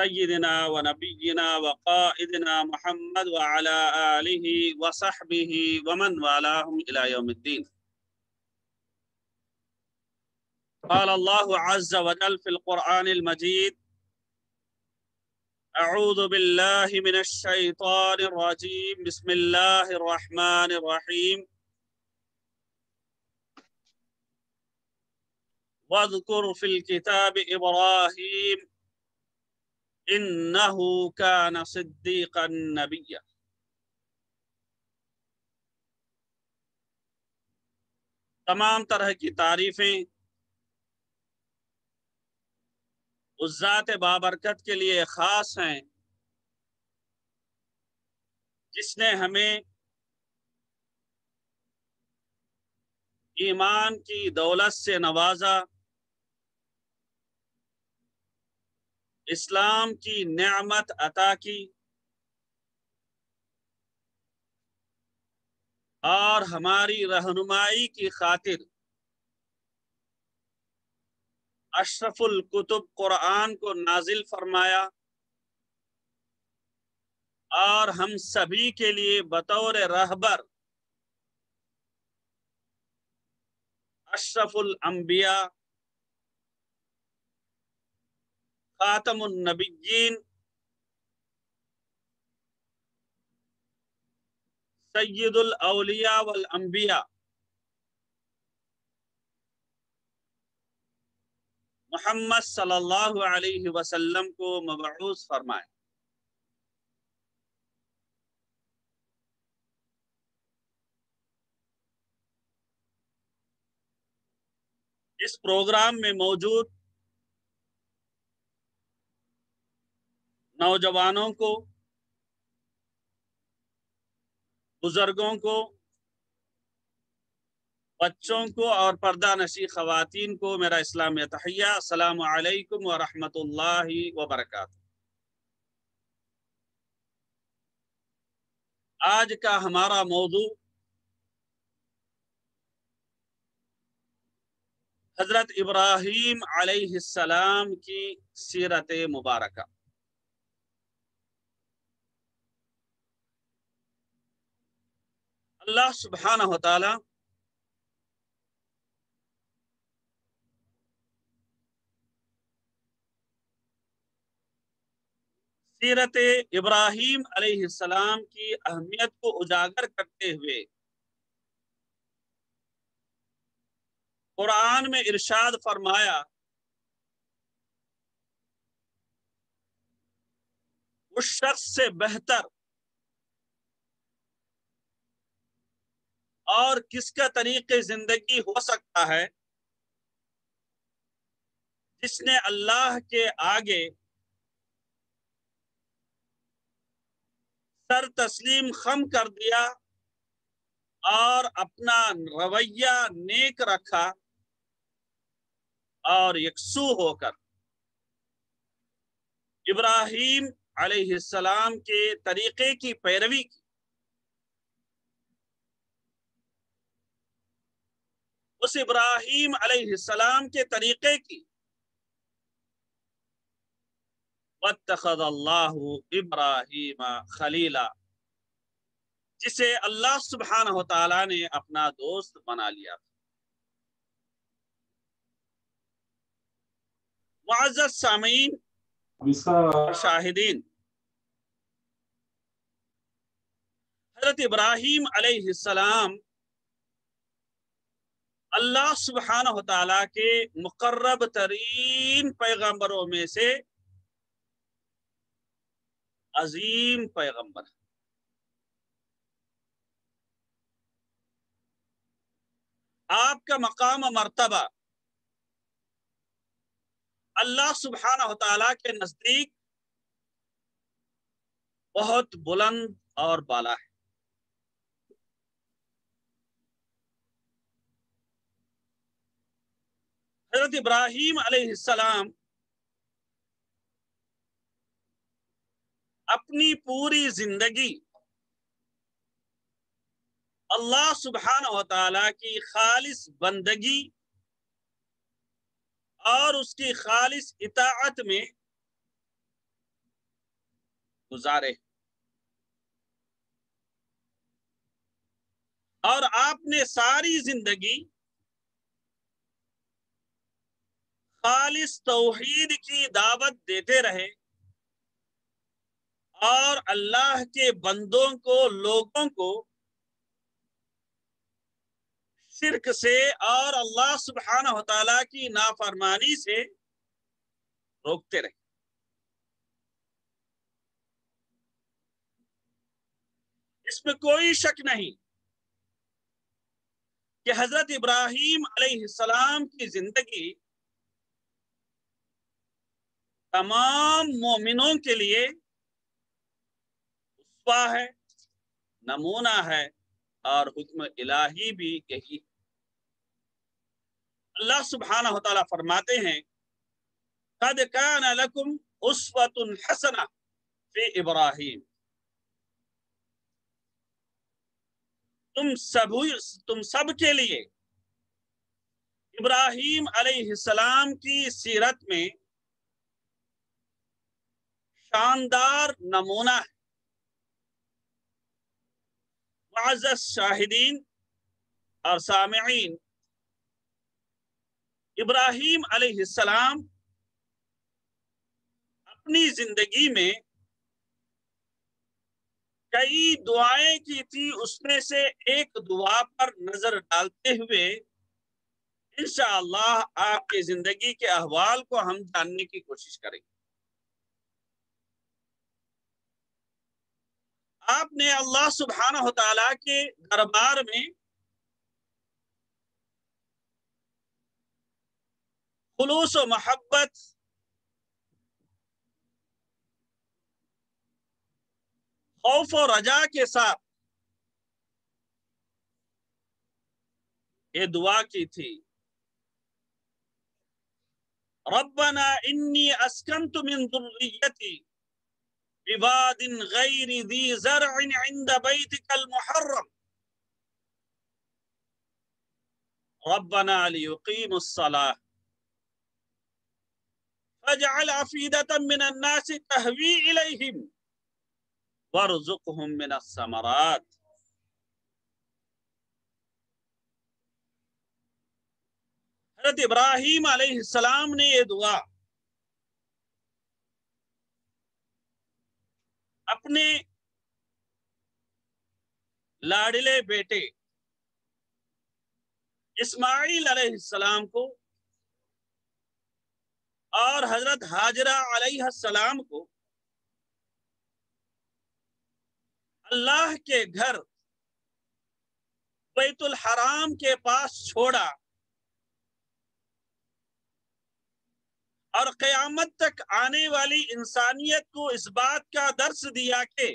सय्यदना व नबीना व काइदना मुहम्मद व अला आलिहि व सहबिहि व मन वालाहुम इला यौमिद्दीन। قال الله عز وجل في القرآن المجيد: أعوذ بالله من الشيطان الرجيم، بسم الله الرحمن الرحيم، واذكر في الكتاب إبراهيم إنه كان صديقا نبيا। तमाम तरह की तारीफें उस ज़ात बाबरकत के लिए ख़ास हैं जिसने हमें ईमान की दौलत से नवाजा, इस्लाम की नेमत अता की और हमारी रहनुमाई की खातिर अशरफुल कुतुब कुरान को नाजिल फरमाया और हम सभी के लिए बतौर रहबर अशरफुल अंबिया खातमुन नबिय्यीन सय्यदुल औलिया वल अंबिया मोहम्मद सल्लल्लाहु अलैहि वसल्लम को मबऊस फरमाए। इस प्रोग्राम में मौजूद नौजवानों को, बुजुर्गों को, बच्चों को और पर्दा नशी खवातीन को मेरा इस्लामी तहिया, अस्सलामु अलैकुम व रहमतुल्लाहि व बरकातहू। आज का हमारा मौजू हजरत इब्राहीम अलैहिस्सलाम की सीरत मुबारका। अल्लाह सुब्हानहु व तआला सीरत इब्राहीम अलैहिस्सलाम की अहमियत को उजागर करते हुए कुरान में इरशाद फरमाया, उस शख्स से बेहतर और किसका तरीके जिंदगी हो सकता है जिसने अल्लाह के आगे सर तस्लीम खम कर दिया और अपना रवैया नेक रखा और यकसू होकर इब्राहीम अलैहिस्सलाम के तरीके की पैरवी की। उस इब्राहीम अलैहिस्सलाम के तरीके की वत्तखज़ल्लाहु इब्राहीम खलीला, जिसे अल्लाह सुब्हानहु तआला ने अपना दोस्त बना लिया। मुअज़्ज़ज़ सामीन और शाहिदीन, हज़रत इब्राहीम अलैहिस्सलाम अल्लाह सुब्हानहु तआला के मुकर्रब तरीन पैगम्बरों में से अजीम पैगम्बर। आपका मकाम मर्तबा अल्लाह सुब्हानहु तआला के नजदीक बहुत बुलंद और बाला है। हज़रत इब्राहीम अलैहिस्सलाम अपनी पूरी जिंदगी अल्लाह सुब्हानहु व तआला की खालिस बंदगी और उसकी खालिस इताअत में गुजारे। और आपने सारी जिंदगी खालिस तौहीद की दावत देते रहे और अल्लाह के बंदों को, लोगों को शिर्क से और अल्लाह सुब्हानहू व तआला की नाफरमानी से रोकते रहे। इसमें कोई शक नहीं कि हजरत इब्राहीम अलैहिस्सलाम की जिंदगी तमाम मोमिनों के लिए उसवा है, नमूना है और हुक्म इलाही भी यही। अल्लाह सुब्हानहू व तआला फरमाते हैं, कद कान लकुम उस्वतुन हसना फी इब्राहीम, तुम सब के लिए इब्राहीम अलैहिस्सलाम की सीरत में शानदार नमूना है। मुअज़्ज़ज़ शाहिदीन और सामिईन, इब्राहीम अलैहिस्सलाम अपनी जिंदगी में कई दुआएं की थी, उसमें से एक दुआ पर नजर डालते हुए इंशाअल्लाह आपके जिंदगी के अहवाल को हम जानने की कोशिश करेंगे। आपने अल्लाह सुब्हानहू व तआला के दरबार में खुलूस व मोहब्बत, खौफ और रजा के साथ ये दुआ की थी, रब्बना इन्नी अस्कनतु मिन दुर्रियती बिवादिन गैरि दी ज़रअन इंद बैतिकल मुहर्रम रब्बना लियुकीमुस्सलाह फजअल अफीदतम मिनन नासि तहवी इलैहिम वर्ज़ुक़हुम मिनस्समरात। हज़रत इब्राहीम अलैहिस्सलाम ने ये दुआ अपने लाडले बेटे इस्माइल अलैहिस्सलाम को और हजरत हाजरा अलैहिस्सलाम को अल्लाह के घर बैतुल हराम के पास छोड़ा और क़यामत तक आने वाली इंसानियत को इस बात का दर्श दिया कि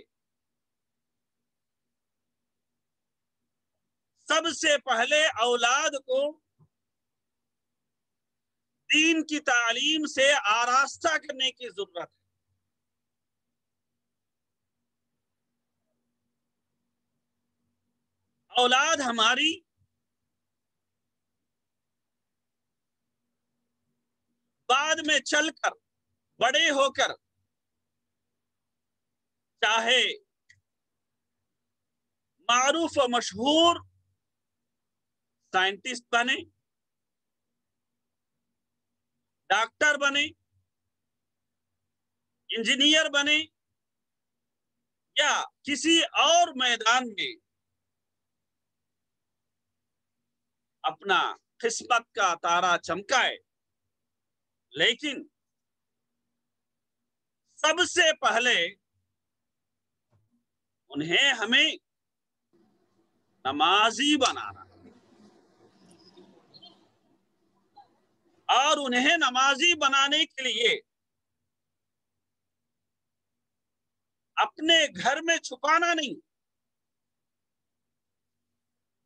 सबसे पहले औलाद को दीन की तालीम से आरास्ता करने की जरूरत है। औलाद हमारी बाद में चलकर बड़े होकर चाहे मारूफ और मशहूर साइंटिस्ट बने, डॉक्टर बने, इंजीनियर बने या किसी और मैदान में अपना किस्मत का तारा चमकाए, लेकिन सबसे पहले उन्हें हमें नमाजी बनाना और उन्हें नमाजी बनाने के लिए अपने घर में छुपाना नहीं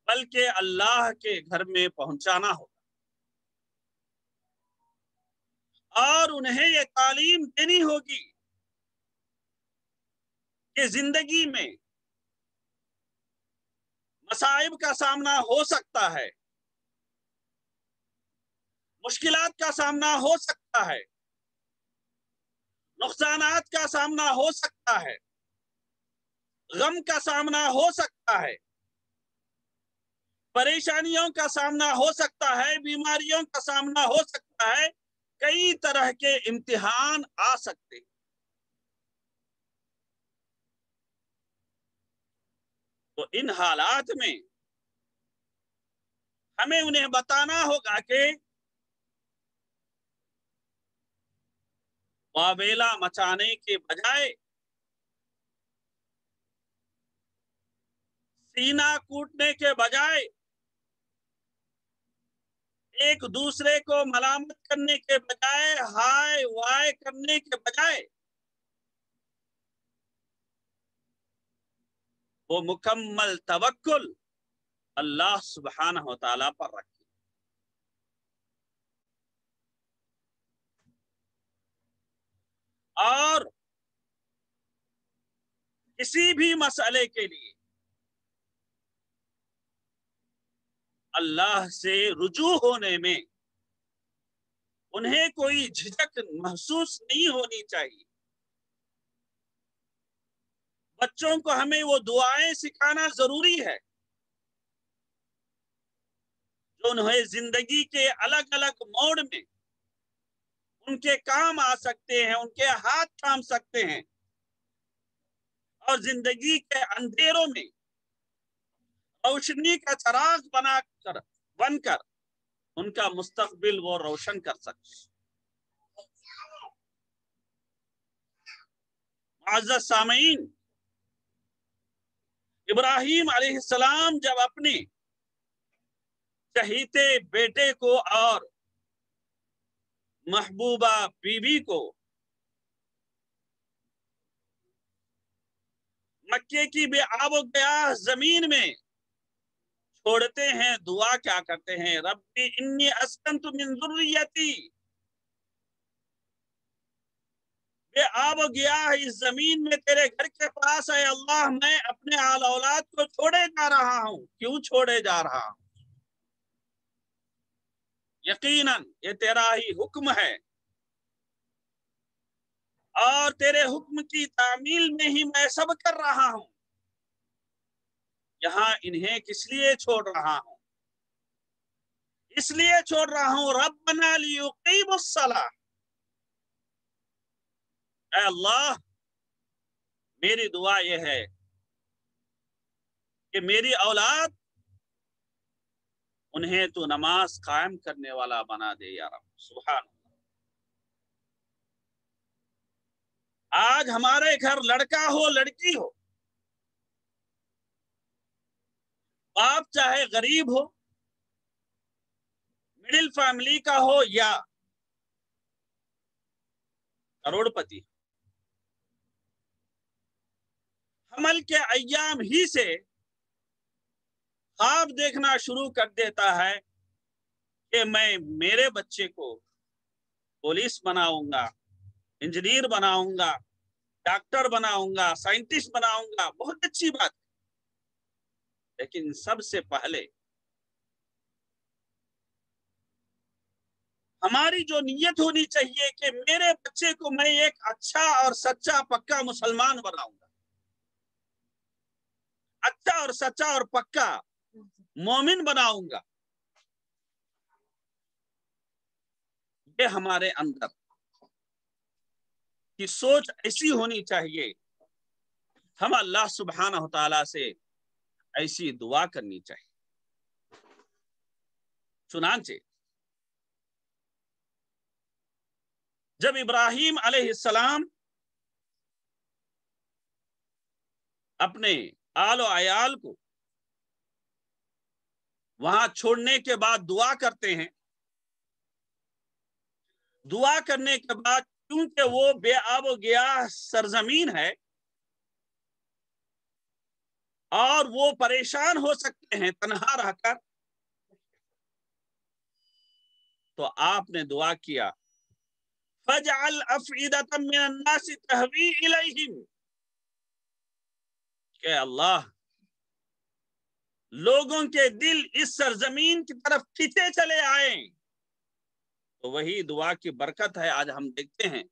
बल्कि अल्लाह के घर में पहुंचाना होगा और उन्हें ये तालीम देनी होगी कि जिंदगी में मसाइब का सामना हो सकता है, मुश्किलात का सामना हो सकता है, नुकसानात का सामना हो सकता है, गम का सामना हो सकता है, परेशानियों का सामना हो सकता है, बीमारियों का सामना हो सकता है, कई तरह के इम्तिहान आ सकते हैं। तो इन हालात में हमें उन्हें बताना होगा कि वावेला मचाने के बजाय सीना कूटने के बजाय एक दूसरे को मलामत करने के बजाय हाय वाय करने के बजाय वो मुकम्मल तवक्कुल अल्लाह सुब्हानहु व तआला पर रखें। और किसी भी मसले के लिए अल्लाह से रुजू होने में उन्हें कोई झिझक महसूस नहीं होनी चाहिए। बच्चों को हमें वो दुआएं सिखाना जरूरी है जो उन्हें जिंदगी के अलग अलग मोड़ में उनके काम आ सकते हैं, उनके हाथ थाम सकते हैं और जिंदगी के अंधेरों में रोशनी का चिराग बनकर उनका मुस्तकबिल वो रोशन कर सकते। आज़ाद सामीन, इब्राहिम अलैहिस्सलाम जब अपने चहीते बेटे को और महबूबा बीवी को मक्के की बेआबोगया जमीन में छोड़ते हैं, दुआ क्या करते हैं? रब्बी इन्नी अस्कंतु मिन ज़ुर्रियती, बेआबोगया इस जमीन में तेरे घर के पास है अल्लाह, मैं अपने आल औलाद को छोड़े जा रहा हूँ। क्यों छोड़े जा रहा हूँ? यकीनन ये तेरा ही हुक्म है और तेरे हुक्म की तामील में ही मैं सब कर रहा हूँ। यहाँ इन्हें किस लिए छोड़ रहा हूँ? इसलिए छोड़ रहा हूँ रब्बना लियुकीमुस्सलाह, ऐ अल्लाह मेरी दुआ यह है कि मेरी औलाद उन्हें तो नमाज कायम करने वाला बना दे या रब। सुभान अल्लाह। आज हमारे घर लड़का हो लड़की हो, बाप चाहे गरीब हो, मिडिल फैमिली का हो या करोड़पति, हमल के अय्याम ही से ख्वाब देखना शुरू कर देता है कि मैं मेरे बच्चे को पुलिस बनाऊंगा, इंजीनियर बनाऊंगा, डॉक्टर बनाऊंगा, साइंटिस्ट बनाऊंगा। बहुत अच्छी बात, लेकिन सबसे पहले हमारी जो नीयत होनी चाहिए कि मेरे बच्चे को मैं एक अच्छा और सच्चा पक्का मुसलमान बनाऊंगा, अच्छा और सच्चा और पक्का मोमिन बनाऊंगा, ये हमारे अंदर की सोच ऐसी होनी चाहिए। हम अल्लाह सुब्हानहु तआला से ऐसी दुआ करनी चाहिए। चुनांचे जब इब्राहिम अलैहिस्सलाम अपने आलो आयाल को वहां छोड़ने के बाद दुआ करते हैं, दुआ करने के बाद क्योंकि वो बेआबोगया सरजमीन है और वो परेशान हो सकते हैं तन्हा रहकर, तो आपने दुआ किया फजअल अफईदतम मिनन नास तहवी इलैहिम, के अल्लाह लोगों के दिल इस सरजमीन की तरफ खींचे चले आए, तो वही दुआ की बरकत है। आज हम देखते हैं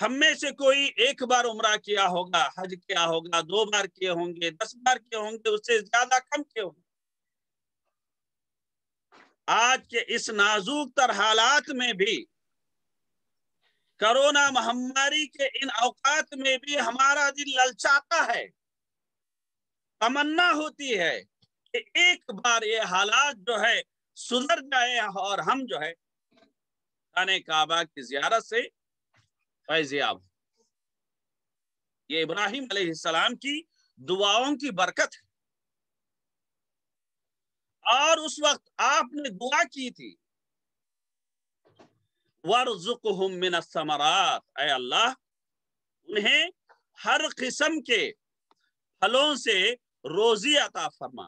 हम में से कोई एक बार उमरा किया होगा, हज किया होगा, 2 बार किए होंगे, 10 बार किए होंगे, उससे ज्यादा कम किए होंगे। आज के इस नाजुक तर हालात में भी, कोरोना महामारी के इन औकात में भी हमारा दिल ललचाता है, तमन्ना होती है कि एक बार ये हालात जो है सुधर जाए और हम जो है खाने काबा की जियारत से फैज़याब। ये इब्राहिम अलैहिस्सलाम की दुआओं की बरकत है। और उस वक्त आपने दुआ की थी, वर्ज़ुक़हुम मिनस्समरात, ऐ अल्लाह उन्हें हर किस्म के फलों से रोजी अता फरमा।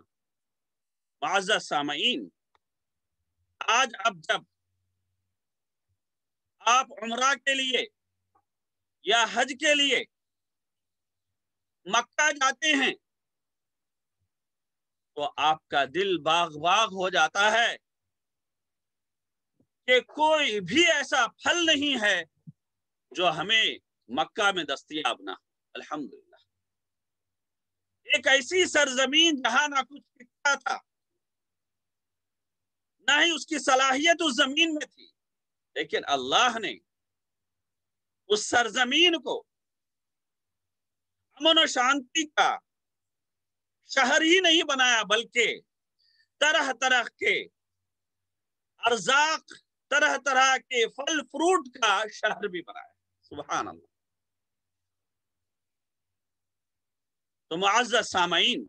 बाज़ा सामीन, आज अब जब आप उमरा के लिए या हज के लिए मक्का जाते हैं तो आपका दिल बाग बाग हो जाता है कि कोई भी ऐसा फल नहीं है जो हमें मक्का में दस्तयाब ना। अल्हम्दुलिल्लाह, एक ऐसी सरजमीन जहां ना कुछ पिकता था, ना ही उसकी सलाहियत उस जमीन में थी, लेकिन अल्लाह ने उस सरजमीन को अमन और शांति का शहर ही नहीं बनाया, बल्कि तरह तरह के अर्जाक, तरह तरह के फल फ्रूट का शहर भी बनाया। सुभान अल्लाह। तो मुअज़्ज़ज़ सामीन,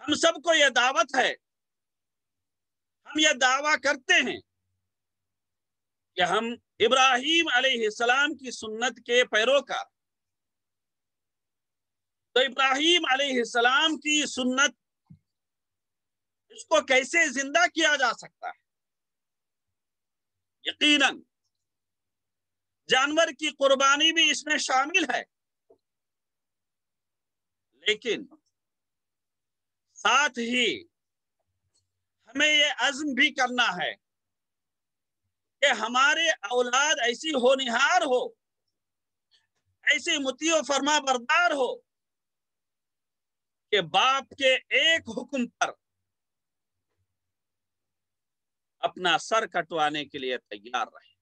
हम सबको यह दावत है, हम यह दावा करते हैं कि हम इब्राहिम अलैहिस्सलाम की सुन्नत के पैरोकार। तो इब्राहिम अलैहिस्सलाम की सुन्नत, इसको कैसे जिंदा किया जा सकता है? यकीनन जानवर की कुर्बानी भी इसमें शामिल है, लेकिन साथ ही हमें ये अज़्म भी करना है कि हमारे औलाद ऐसी होनिहार हो, ऐसी मुतियो फरमा बरदार हो कि बाप के एक हुक्म पर अपना सर कटवाने के लिए तैयार रहे।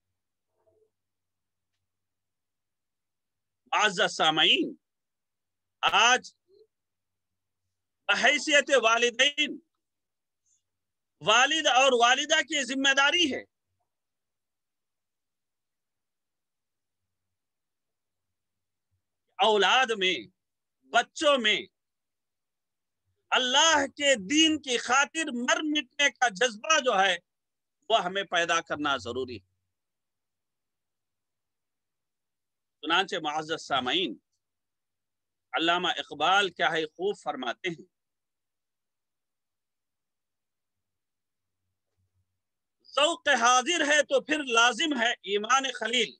आज़ाद सामीन, आज बहैसियत वालिदैन, वालिद और वालिदा की जिम्मेदारी है औलाद में, बच्चों में अल्लाह के दीन की खातिर मर मिटने का जज्बा जो है वह हमें पैदा करना जरूरी है। चुनांचे मुअज़्ज़ज़ सामीन, अल्लामा इकबाल क्या है खूब फरमाते हैं, ज़ौक़ हाजिर है तो फिर लाजिम है ईमान खलील,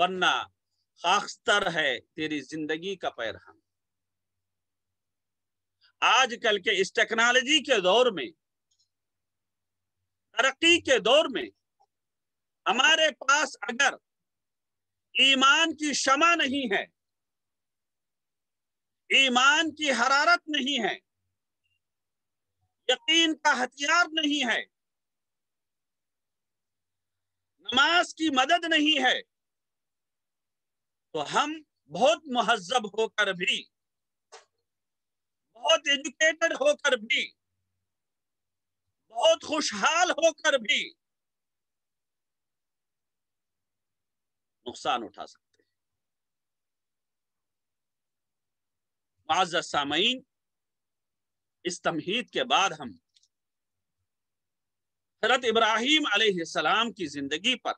वरना खाखस्तर है तेरी जिंदगी का पैरहन। आजकल के इस टेक्नोलॉजी के दौर में, तरक्की के दौर में, हमारे पास अगर ईमान की शमा नहीं है, ईमान की हरारत नहीं है, यकीन का हथियार नहीं है, नमाज की मदद नहीं है, तो हम बहुत मुहज्जब होकर भी, बहुत एजुकेटेड होकर भी, बहुत खुशहाल होकर भी नुकसान उठा सकते हैं। मुअज़्ज़ज़ सामीन, इस तमहीद के बाद हम हज़रत इब्राहिम अलैहिस्सलाम की जिंदगी पर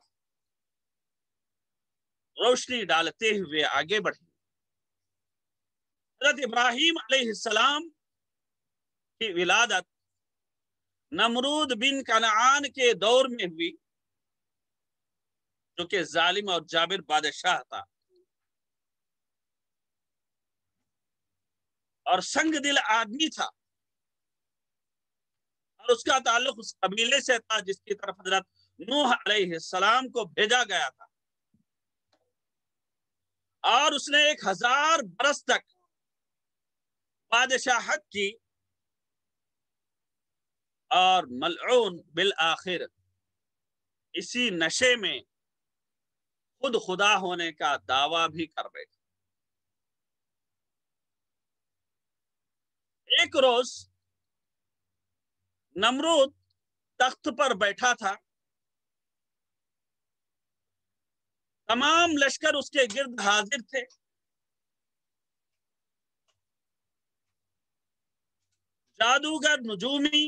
रोशनी डालते हुए आगे बढ़े। हज़रत इब्राहिम अलैहिस्सलाम की विलादत नमरूद बिन कनान के दौर में हुई, जो कि जालिम और जाबिर बादशाह था और संग दिल आदमी था। और उसका ताल्लुक उस कबीले से था जिसकी तरफ हजरत नूह अलैहिस्सलाम को भेजा गया था। और उसने 1000 बरस तक बादशाहत की और मलऊन बिल आखिर इसी नशे में खुद खुदा होने का दावा भी कर बैठा। एक रोज नमरूद तख्त पर बैठा था, तमाम लश्कर उसके गिर्द हाजिर थे। जादूगर, नजूमी,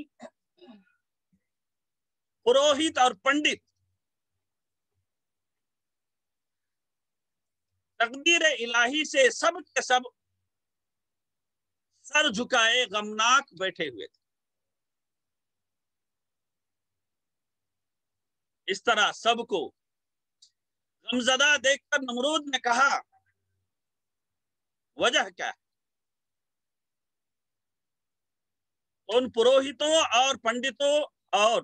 पुरोहित और पंडित तकदीर इलाही से सब के सब सर झुकाए गमनाक बैठे हुए थे। इस तरह सबको गमजदा देखकर नमरूद ने कहा, वजह क्या है? उन पुरोहितों और पंडितों और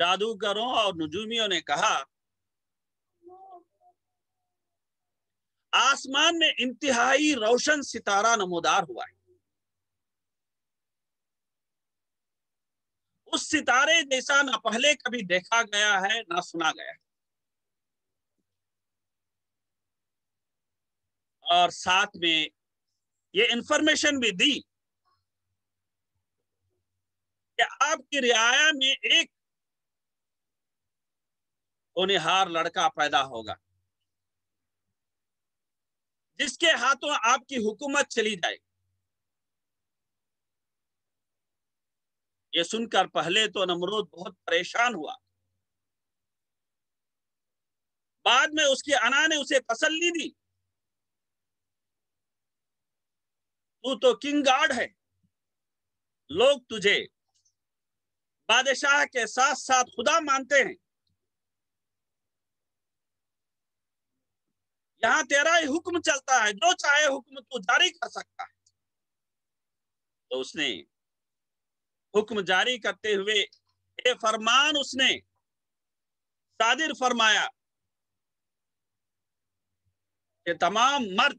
जादूगरों और नजूमियों ने कहा, आसमान में इंतहाई रोशन सितारा नमोदार हुआ है। उस सितारे जैसा ना पहले कभी देखा गया है ना सुना गया है। और साथ में ये इंफॉर्मेशन भी दी कि आपकी रियाया में एक होनहार लड़का पैदा होगा जिसके हाथों आपकी हुकूमत चली जाएगी। ये सुनकर पहले तो नमरूद बहुत परेशान हुआ, बाद में उसकी अना ने उसे तसल्ली दी, तू तो किंग गार्ड है, लोग तुझे बादशाह के साथ साथ खुदा मानते हैं, यहाँ तेरा ही हुक्म चलता है, जो चाहे हुक्म तू जारी कर सकता है। तो उसने हुक्म जारी करते हुए ये फरमान उसने सादिर फरमाया कि तमाम मर्द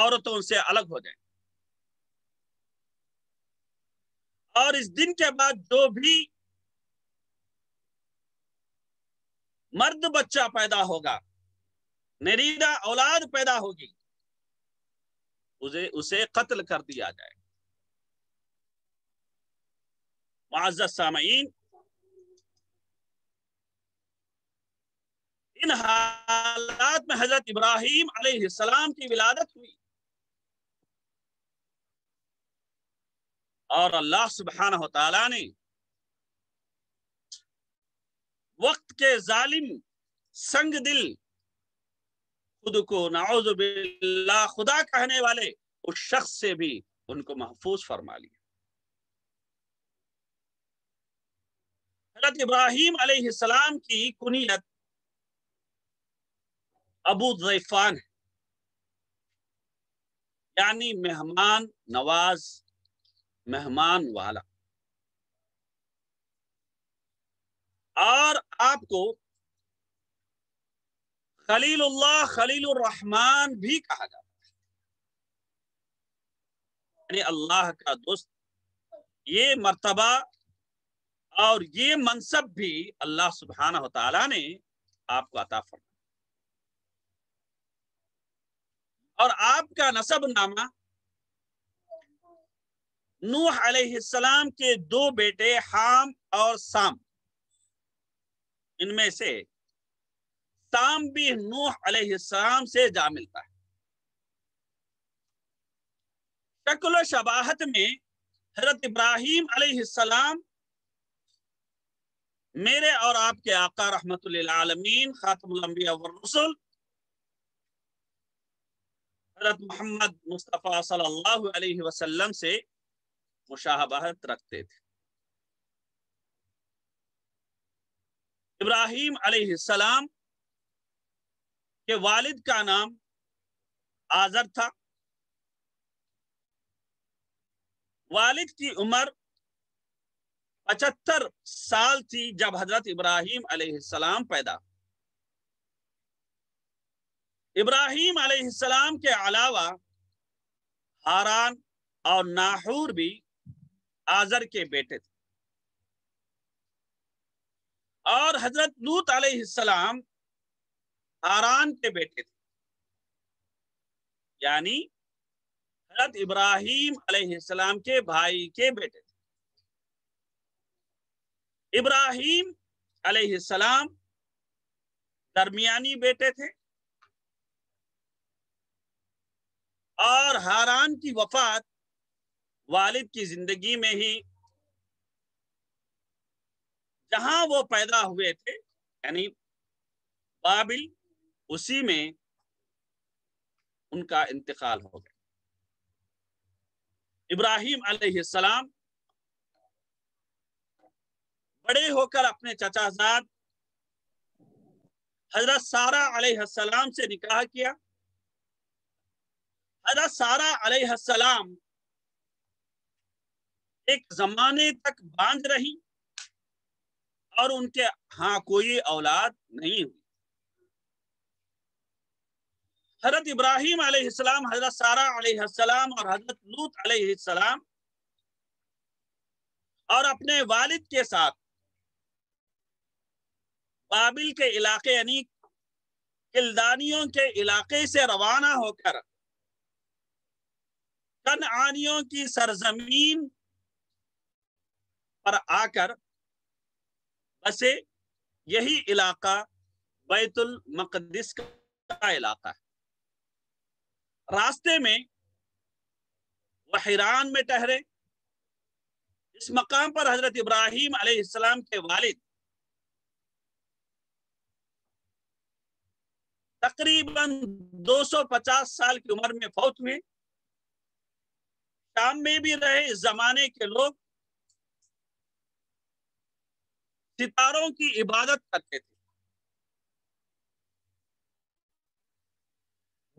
औरतों से अलग हो जाए और इस दिन के बाद जो भी मर्द बच्चा पैदा होगा, नरीदा औलाद पैदा होगी, उसे कत्ल कर दिया जाए। मुअज़्ज़ज़ सामईन, इन हालात में हजरत इब्राहीम अलैहिस्सलाम की विलादत हुई और अल्लाह सुब्हानहु तआला ने वक्त के जालिम संग दिल खुद को नाउज़ बिल्लाह खुदा कहने वाले उस शख्स से भी उनको महफूज फरमा लिया। हजरत इब्राहीम अलैहिस्सलाम की कुनियत अबू ज़ैफ़ान है, यानी मेहमान नवाज, मेहमान वाला। और आपको खलीलुल्लाह, खलीलुर रहमान भी कहा जाता है, यानी अल्लाह का दोस्त। ये मर्तबा और ये मनसब भी अल्लाह सुब्हानहु व तआला ने आपको अता फरमाया। और आपका नसब नामा नूह अलैहिस्सलाम के 2 बेटे हाम और साम, इनमें से साम भी नूह अलैहिस्सलाम से जा मिलता है। शक्ल शबाहत में हजरत इब्राहीम अलैहिस्सलाम मेरे और आपके आका रहमतुल्लिल आलमीन खातमुल अंबिया वल रसूल हज़रत मोहम्मद मुस्तफ़ा सल्लल्लाहु अलैहि वसल्लम से मुशाहबहत रखते थे। इब्राहीम अलैहिस्सलाम के वालिद का नाम आज़र था, वालिद की उम्र 75 साल थी जब हजरत इब्राहिम अलैहिस्सलाम पैदा। इब्राहिम अलैहिस्सलाम के अलावा हारान और नाहूर भी आजर के बेटे थे और हजरत लूत अलैहिस्सलाम हारान के बेटे थे, यानी हजरत इब्राहिम अलैहिस्सलाम के भाई के बेटे थे। इब्राहिम अलैहिस्सलाम दरमियानी बेटे थे और हारान की वफात वालिद की जिंदगी में ही, जहां वो पैदा हुए थे यानी बाबिल, उसी में उनका इंतकाल हो गया। इब्राहिम अलैहिस्सलाम बड़े होकर अपने चचाजाद हजरत सारा अलैहिस्सलाम से निकाह किया। हजरत सारा अलैहिस्सलाम एक जमाने तक बांझ रही और उनके यहाँ कोई औलाद नहीं हुई। हजरत इब्राहिम अलैहिस्सलाम, हजरत सारा अलैहिस्सलाम और हजरत लूत अलैहिस्सलाम और अपने वालिद के साथ बाबिल के इलाके यानी किल्दानियों के इलाके से रवाना होकर कनानियों की सरजमीन पर आकर बसे। यही इलाका बैतुल मक़दिस का इलाका है। रास्ते में वह हिरान में ठहरे। इस मकाम पर हजरत इब्राहिम अलैहिस्सलाम के वालिद तकरीबन 250 साल की उम्र में फौत हुए। शाम में भी रहे। इस जमाने के लोग सितारों की इबादत करते थे।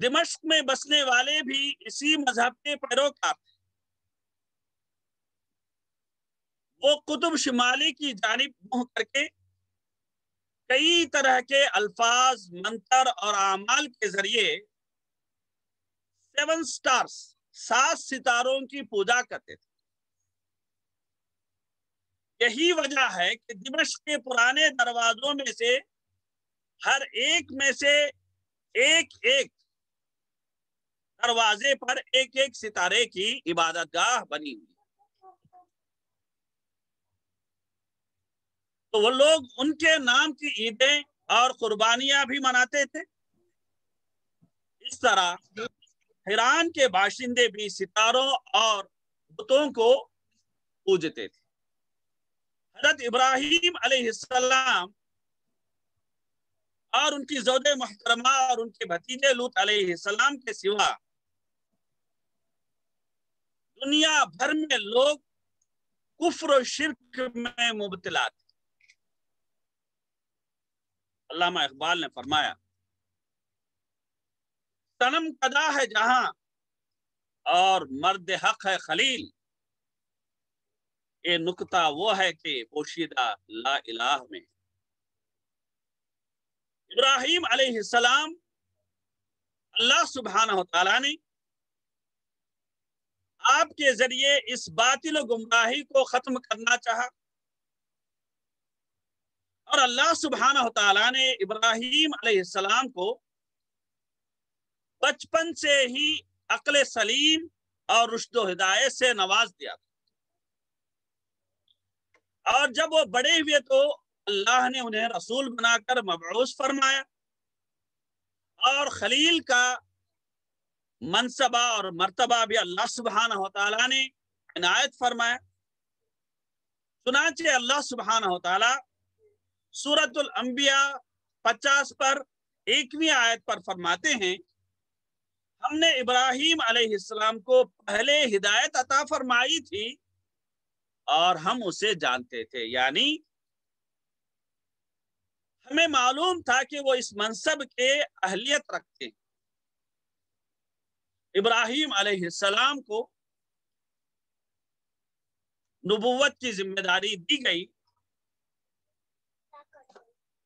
दिमश्क में बसने वाले भी इसी मजहब के पैरोकार थे। वो कुतुब शिमाली की जानिब मुंह करके कई तरह के अल्फाज, मंतर और आमाल के जरिए 7 स्टार्स 7 सितारों की पूजा करते थे। यही वजह है कि दिमश्क के पुराने दरवाजों में से हर एक में से एक दरवाजे पर 1 सितारे की इबादतगाह बनी हुई। तो वो लोग उनके नाम की ईदें और कुर्बानियां भी मनाते थे। इस तरह हिरान के बाशिंदे भी सितारों और बुतों को पूजते थे। हजरत इब्राहिम अलैहिस्सलाम और उनकी ज़ौजे मुहतरमा और उनके भतीजे लूत अलैहिस्सलाम के सिवा दुनिया भर में लोग कुफ्र और शिर्क में मुबतला थे। अल्लामा इकबाल ने फरमाया, सनम कदा है जहां और मर्द हक है खलील, ये नुकता वो है कि पोशीदा ला इलाह में। इब्राहिम अलैहिस्सलाम, अल्लाह सुब्हानहु तआला ने आपके जरिए इस बातिल गुमराही को खत्म करना चाहा और अल्लाह सुब्हानहु तआला ने इब्राहिम अलैहिस्सलाम को बचपन से ही अक्ल सलीम और रुश्दो हिदायत से नवाज दिया था। और जब वो बड़े हुए तो अल्लाह ने उन्हें रसूल बनाकर मबऊस फरमाया और खलील का मनसबा और मर्तबा भी अल्लाह सुब्हानहु तआला ने इनायत फरमाया। चुनांचे अल्लाह सुब्हानहु तआला सूरतुल अंबिया 50 पर 1वीं आयत पर फरमाते हैं, हमने इब्राहिम अलैहिस्सलाम को पहले हिदायत अता फरमाई थी और हम उसे जानते थे, यानी हमें मालूम था कि वो इस मनसब के अहलियत रखते हैं। इब्राहिम अलैहिस्सलाम को नबुव्वत की जिम्मेदारी दी गई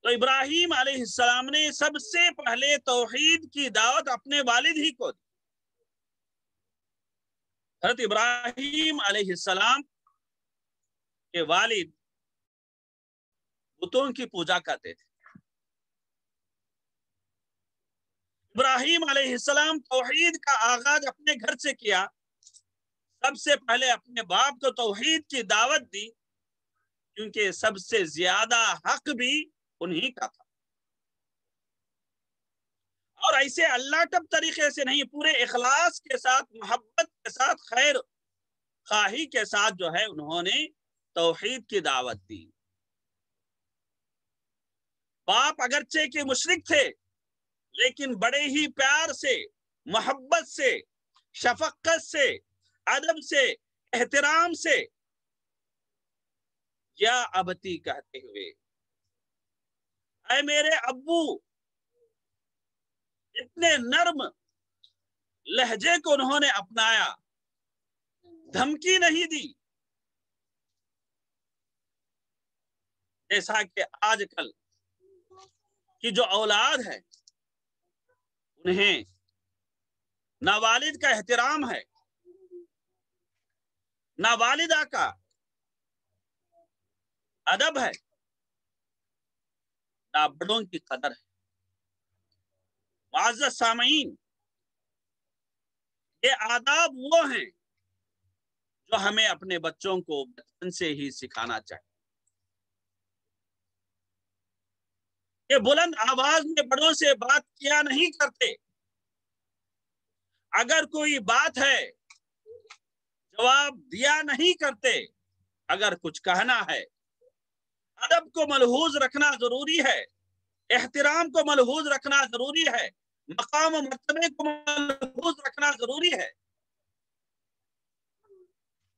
तो इब्राहीम अलैहिस्सलाम ने सबसे पहले तौहीद की दावत अपने वालिद ही को दी। हज़रत इब्राहीम अलैहिस्सलाम के वालिद बुतों की पूजा करते थे। इब्राहीम अलैहिस्सलाम तौहीद का आगाज अपने घर से किया, सबसे पहले अपने बाप को तौहीद की दावत दी क्योंकि सबसे ज्यादा हक भी उन्हीं का था। और ऐसे अल्लाह तब तरीके से नहीं, पूरे इखलास के साथ, मोहब्बत के साथ, खैर खाही के साथ जो है उन्होंने तौहीद की दावत दी। बाप अगरचे के मुशरिक थे लेकिन बड़े ही प्यार से, मोहब्बत से, शफकत से, अदब से, एहतराम से या अबती कहते हुए, ऐ मेरे अब्बू, इतने नर्म लहजे को उन्होंने अपनाया, धमकी नहीं दी जैसा कि आजकल की जो औलाद है उन्हें ना वालिद का एहतराम है ना वालिदा का अदब है ना बड़ों की कदर है। मुअज़्ज़ज़ सामीन, ये आदाब वो हैं जो हमें अपने बच्चों को बचपन से ही सिखाना चाहिए। ये बुलंद आवाज में बड़ों से बात किया नहीं करते, अगर कोई बात है जवाब दिया नहीं करते, अगर कुछ कहना है, अदब को मलहूज रखना जरूरी है, एहतराम को मलहूज रखना जरूरी है, मकाम और मर्तबे को मलहूज रखना जरूरी है।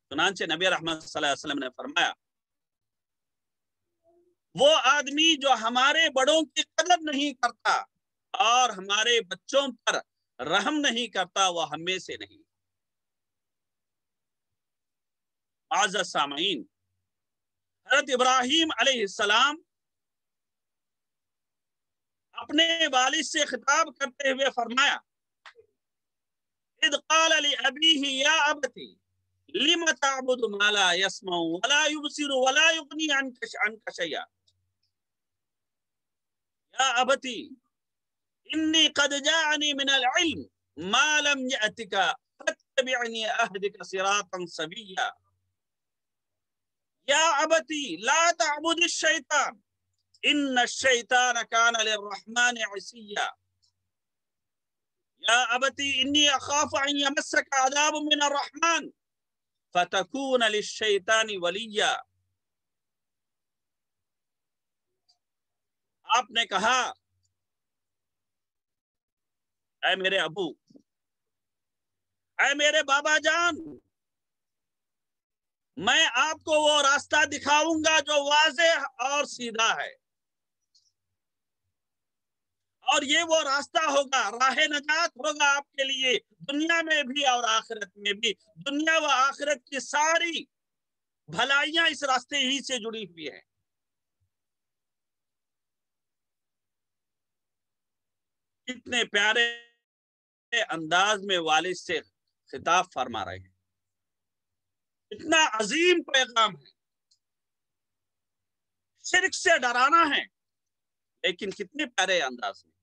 चुनांचे नबी रहमत सल्लल्लाहु अलैहि वसल्लम ने फरमाया, वो आदमी जो हमारे बड़ों की कदर नहीं करता और हमारे बच्चों पर रहम नहीं करता वह हमें से नहीं। आज़ा सामीन, हज़रत इब्राहीम अलैहिस्सलाम अपने वालिद से खिताब करते हुए फरमाया, इद क़ाल लि अबीही या अबती लिमा तअबुदु मा ला यस्मा व ला युबसिरु व ला युगनी अन्का शैया या अबती इन्नी कद जाअनी मिनल इल्म मा लम यातिका फत्तबिअनी अहदिका सिरातन सविय्या या अबती ला तअबुदु शैतान इन्न शैतान कान लिर्रहमान असिया या अबती इन्नी अखाफु अन यमस्सका अज़ाबु मिनर रहमान फतकून लिश्शैतानि वलिया। आपने कहा, ऐ मेरे अबू, ऐ मेरे बाबा जान, मैं आपको वो रास्ता दिखाऊंगा जो वाज़ेह और सीधा है, और ये वो रास्ता होगा, राह नजात होगा आपके लिए दुनिया में भी और आखिरत में भी। दुनिया व आखिरत की सारी भलाइयां इस रास्ते ही से जुड़ी हुई है। कितने प्यारे अंदाज में वालिद से खिताब फरमा रहे हैं, इतना अजीम पैगाम है। शिर्क से डराना है लेकिन कितने प्यारे अंदाज में,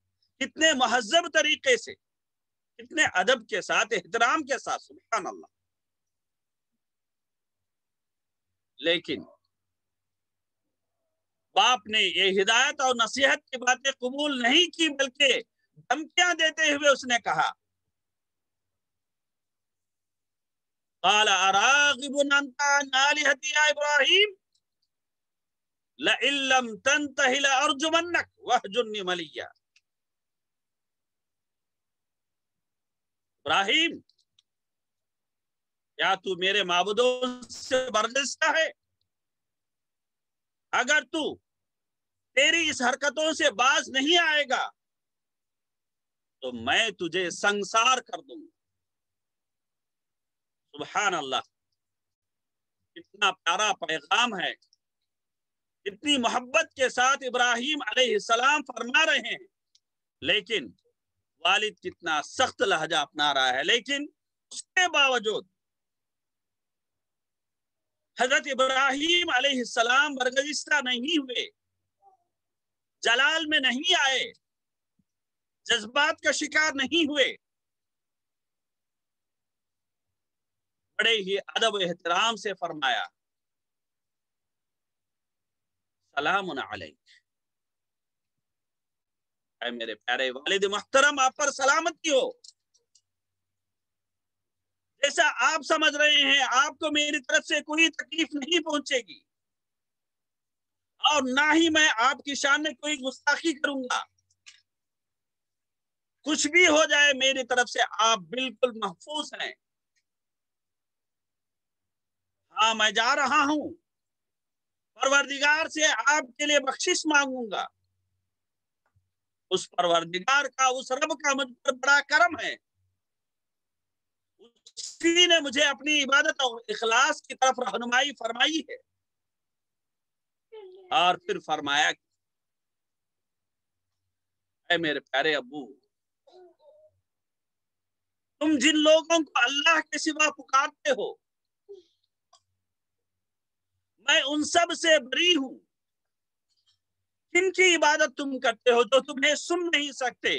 कितने महजब तरीके से, कितने अदब के साथ, एहतराम के साथ। सुभान अल्लाह। लेकिन बाप ने ये हिदायत और नसीहत की बातें कबूल नहीं की बल्कि धमकियां देते हुए उसने कहा, इब्राहीम इब्राहीम, या तू मेरे माबूदों से बरगश्ता है? अगर तू तेरी इस हरकतों से बाज नहीं आएगा तो मैं तुझे संसार कर दूंगा। सुभान अल्लाह। कितना प्यारा पैगाम है, इतनी मोहब्बत के साथ इब्राहिम अलैहिस्सलाम फरमा रहे हैं, लेकिन वालिद कितना सख्त लहजा अपना रहा है। लेकिन उसके बावजूद हजरत इब्राहिम अलैहिस्सलाम बरगजिस्ता नहीं हुए, जलाल में नहीं आए, जज्बात का शिकार नहीं हुए, बड़े ही अदब एहतराम से फरमाया सलामुन अलैक, ऐ मेरे प्यारे वालिद मोहतरम आप पर सलामती हो। जैसा आप समझ रहे हैं आपको मेरी तरफ से कोई तकलीफ नहीं पहुंचेगी और ना ही मैं आपकी शान में कोई गुस्ताखी करूंगा, कुछ भी हो जाए मेरी तरफ से आप बिल्कुल महफूज हैं। हाँ, मैं जा रहा हूं, परवरदिगार से आपके लिए बख्शिश मांगूंगा, उस परवरदिगार का, उस रब का मुझ पर बड़ा करम है, उसी ने मुझे अपनी इबादत और इखलास की तरफ रहनुमाई फरमाई है। और फिर फरमाया ऐ मेरे प्यारे अबू, तुम जिन लोगों को अल्लाह के सिवा पुकारते हो मैं उन सब से बरी हूं, किनकी इबादत तुम करते हो जो तुम्हें सुन नहीं सकते,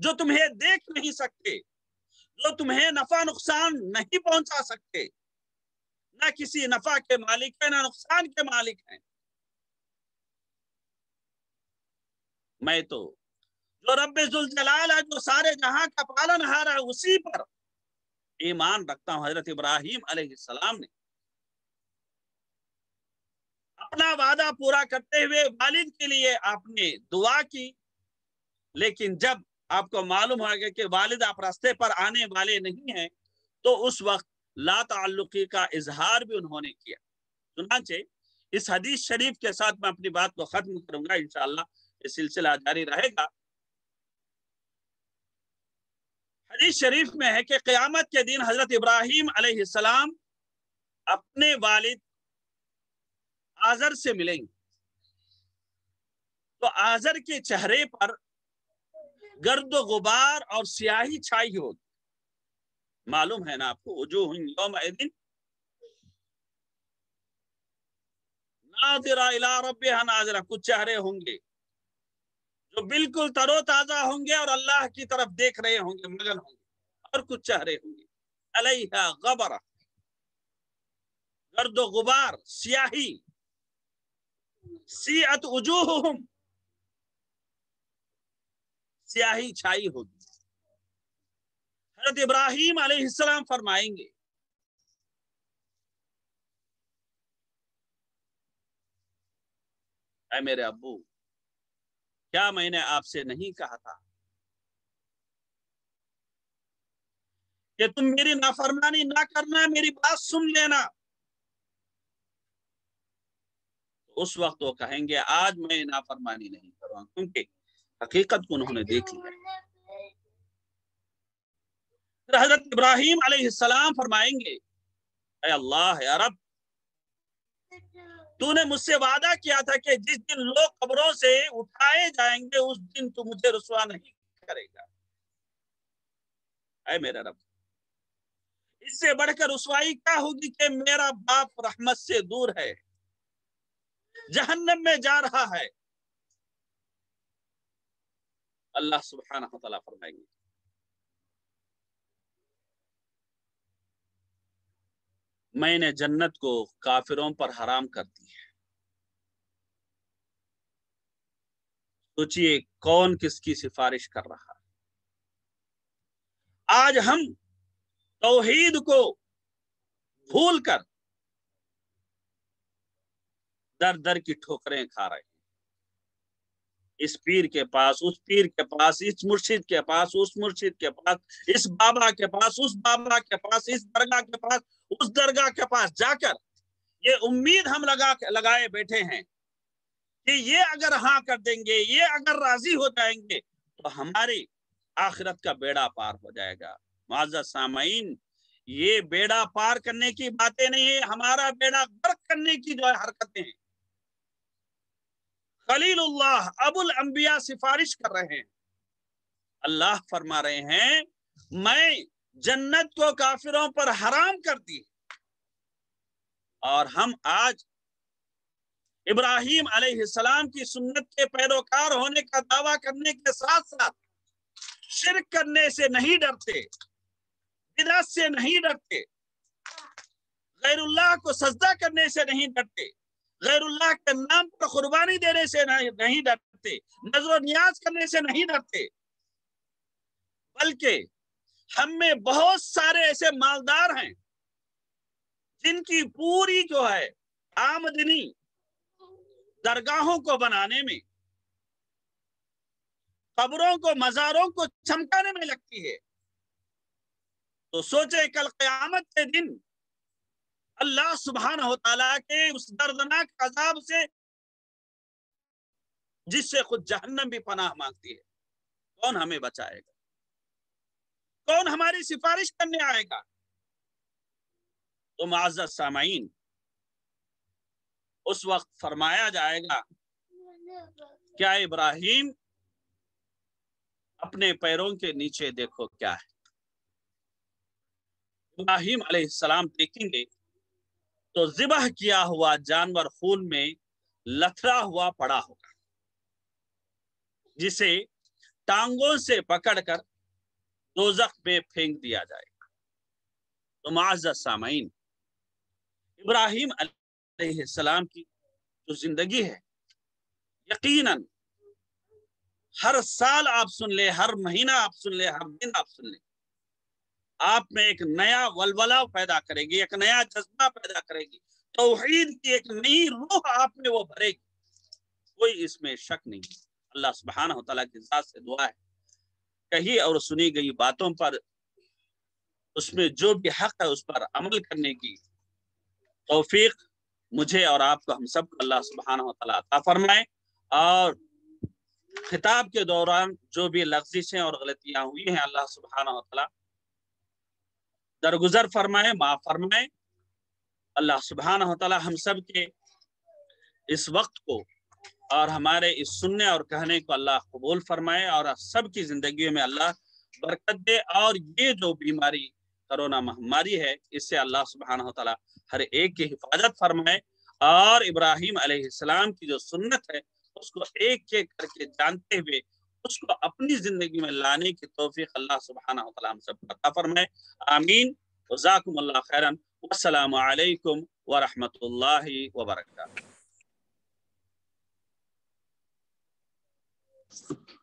जो तुम्हें देख नहीं सकते, जो तुम्हें नफा नुकसान नहीं पहुंचा सकते, ना किसी नफा के मालिक है ना नुकसान के मालिक है। मैं तो जो रब्बे जुल जलाल है, जो सारे जहां का पालनहार है, उसी पर ईमान रखता हूं। हजरत इब्राहिम अलैहिस्सलाम ने अपना वादा पूरा करते हुए वालिद के लिए आपने दुआ की, लेकिन जब आपको मालूम हो गया कि वालिद आप रास्ते पर आने वाले नहीं हैं, तो उस वक्त ला ताल्लुकी का इजहार भी उन्होंने किया। चुनांचे इस हदीस शरीफ के साथ मैं अपनी बात को खत्म करूंगा, इंशाअल्लाह ये सिलसिला जारी रहेगा। हदीस शरीफ में है कि क़यामत के दिन हजरत इब्राहिम अलैहिस्सलाम अपने वालिद आजर से मिलेंगे, तो आजर के चेहरे पर गर्द गुबार और स्याही छाई होगी। मालूम है ना आपको, जो यौमइदिन नाज़िरा इला रब्बिहा नाज़िरा, कुछ चेहरे होंगे जो बिल्कुल तरोताजा होंगे और अल्लाह की तरफ देख रहे होंगे, मगन होंगे, और कुछ चेहरे होंगे अलैहा गबरा, गर्द गुबार, स्याही, सीअत वजूहुहुम, स्याही छाई होगी। हजरत इब्राहिम अलैहिस्सलाम फरमाएंगे ऐ मेरे अब्बू, क्या मैंने आपसे नहीं कहा था कि तुम मेरी नाफरमानी ना करना, मेरी बात सुन लेना। तो उस वक्त वो कहेंगे आज मैं नाफरमानी नहीं करूंगा, क्योंकि हकीकत को उन्होंने देख लिया। फिर हजरत इब्राहिम अलैहिस्सलाम फरमाएंगे ऐ अल्लाह या रब, तूने मुझसे वादा किया था कि जिस दिन लोग कब्रों से उठाए जाएंगे उस दिन तू मुझे रुसवा नहीं करेगा। ऐ मेरा रब, इससे बढ़कर रुसवाई क्या होगी कि मेरा बाप रहमत से दूर है, जहन्नम में जा रहा है। अल्लाह सुब्हानहु व तआला फरमाएंगे मैंने जन्नत को काफिरों पर हराम कर दी है। सोचिए कौन किसकी सिफारिश कर रहा है। आज हम तौहीद को भूलकर दर दर की ठोकरें खा रहे हैं। इस पीर के पास, उस पीर के पास, इस मुर्शिद के पास, उस मुर्शिद के पास, इस बाबा के पास, उस बाबा के पास, इस दरगाह के पास, उस दरगाह के पास जाकर ये उम्मीद हम लगाए बैठे हैं कि ये अगर हाँ कर देंगे, ये अगर राजी हो जाएंगे तो हमारी आखिरत का बेड़ा पार हो जाएगा। मुअज़्ज़ज़ सामाईन, ये बेड़ा पार करने की बातें नहीं है, हमारा बेड़ा गर्क करने की जो है हरकतें हैं। खलीलुल्लाह अबुल अंबिया सिफारिश कर रहे हैं, अल्लाह फरमा रहे हैं मैं जन्नत को काफिरों पर हराम कर दी, और हम आज इब्राहिम अलैहिस्सलाम की सुन्नत के पैरोकार होने का दावा करने के साथ साथ शिर्क करने से नहीं डरते, बिदअत से नहीं डरते, गैरुल्लाह को सजदा करने से नहीं डरते, गैरुल्लाह के नाम पर कुर्बानी देने से नहीं डरते, नजर और न्याज करने से नहीं डरते, बल्कि हम में बहुत सारे ऐसे मालदार हैं जिनकी पूरी जो है आमदनी दरगाहों को बनाने में, कब्रों को, मज़ारों को चमकाने में लगती है। तो सोचे कल क़यामत के दिन अल्लाह सुब्हानहू तआला के उस दर्दनाक अज़ाब से जिससे खुद जहन्नम भी पनाह मांगती है, कौन हमें बचाएगा, कौन हमारी सिफारिश करने आएगा। तो मुअज़्ज़ज़ सामाईन, उस वक्त फरमाया जाएगा क्या इब्राहिम अपने पैरों के नीचे देखो क्या है। इब्राहिम अलैहिस्सलाम देखेंगे तो ज़िबह किया हुआ जानवर खून में लथड़ा हुआ पड़ा होगा, जिसे टांगों से पकड़कर दोज़ख में फेंक दिया जाएगा। तो मुअज़्ज़ज़ सामाईन, इब्राहिम अलैहिस्सलाम की जो जिंदगी है, यकीनन हर साल आप सुन ले, हर महीना आप सुन ले, हर दिन आप सुन ले, आप में एक नया वलवला पैदा करेगी, एक नया जज्बा पैदा करेगी, तौहीद की एक नई रूह आप में वो भरेगी, कोई इसमें शक नहीं। अल्लाह सुब्हानहू तआला की जात से दुआ है कही और सुनी गई बातों पर, उसमें जो भी हक है उस पर अमल करने की तौफीक मुझे और आपको, हम सबको अल्लाह सुब्हानहू तआला अता फरमाए। और खिताब के दौरान जो भी लफ्जिशें और गलतियां हुई हैं अल्लाह सुब्हानहू व तआला दरगुजर फरमाए, माफ फरमाए। अल्लाह सुब्हानहू व तआला हम सब के इस वक्त को और हमारे इस सुनने और कहने को अल्लाह कबूल फरमाए, और सब की जिंदगियों में अल्लाह बरकत दे, और ये जो बीमारी कोरोना महामारी है इससे अल्लाह सुब्हानहू व तआला हर एक की हिफाजत फरमाए, और इब्राहिम अलैहिस्सलाम की जो सुन्नत है उसको एक एक करके जानते हुए उसको अपनी जिंदगी में लाने की तौफीक अल्लाह सुब्हानहू व तआला हम सबको अता फरमाए। आमीन। जज़ाकुमुल्लाह खैरन। वस्सलामु अलैकुम व रहमतुल्लाहि व बरकातहू।